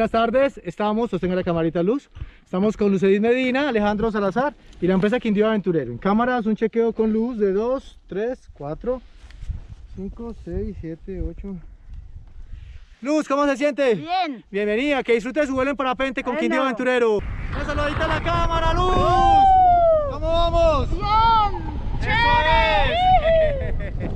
Buenas tardes, estamos, sostenga la camarita Luz, estamos con Luz Edith Medina, Alejandro Salazar y la empresa Quindío Aventurero. En cámaras, un chequeo con luz de 2, 3, 4, 5, 6, 7, 8. Luz, ¿cómo se siente? Bien. Bienvenida, que disfrute su vuelo en parapente con Quindío Aventurero. Un saludito a la cámara, Luz. ¿Cómo vamos? Bien. ¡Eso es!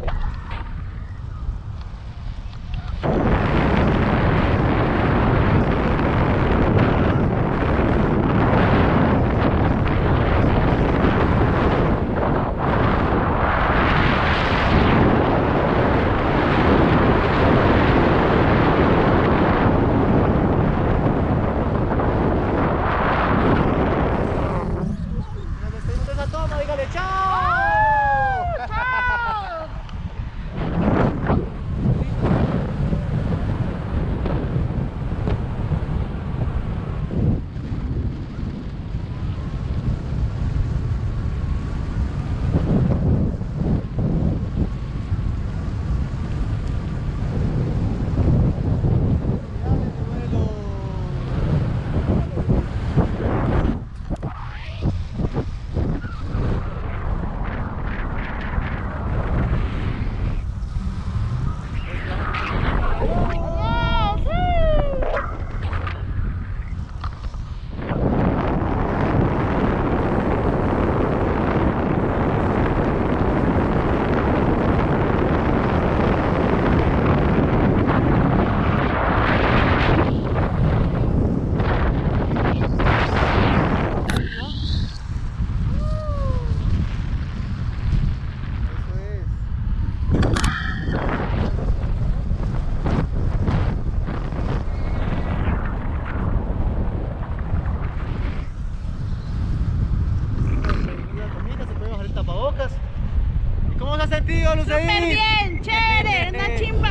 Súper bien, chévere, una chimba.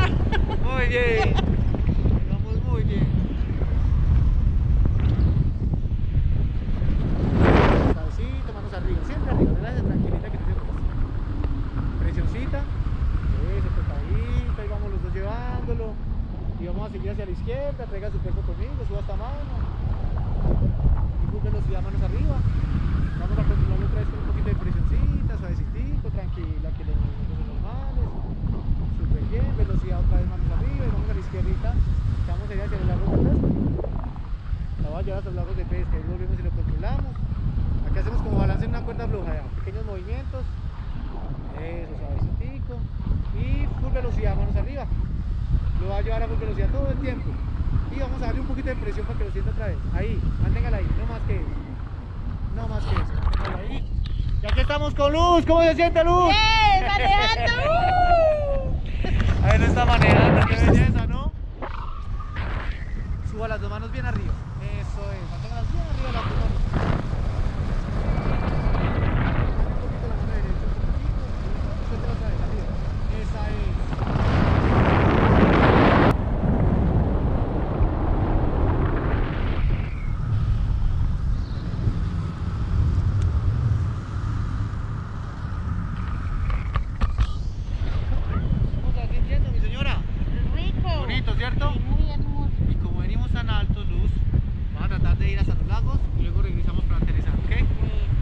Muy bien. Vamos muy bien. Cabecita, manos arriba, siempre arriba, gracias, tranquilita que no se rompa. Presioncita. Eso, tocadita, y vamos los dos llevándolo. Y vamos a seguir hacia la izquierda, traiga su cuerpo conmigo, suba esta mano. Disculpe velocidad, manos arriba. Vamos a continuar otra vez con un poquito de presioncita, suavecito, tranquila, que los movimientos son normales, súper bien, velocidad otra vez manos arriba, y vamos a la izquierdita, estamos allá hacia los lagos de pesca, la voy a llevar hasta los lagos de pesca, y volvemos y lo controlamos, aquí hacemos como balance en una cuerda floja, ya. Pequeños movimientos, eso, suavecito, y full velocidad, manos arriba, lo va a llevar a full velocidad todo el tiempo, y vamos a darle un poquito de presión para que lo sienta otra vez, ahí, manténgala ahí, no más que eso. No más que eso. Ahí. Ya que estamos con Luz, ¿cómo se siente, Luz? ¡Bien! ¡Manejando! Ahí no está manejando, qué belleza, ¿no? Suba las dos manos bien arriba. Eso es, manténgalas bien arriba de las dos manos. Un poquito la mano derecha, un poquito, suéltela otra vez, arriba. Esa es. ¿Cierto? Muy hermoso. Y como venimos tan alto, Luz, vamos a tratar de ir hasta los lagos y luego regresamos para aterrizar, ¿ok? Sí.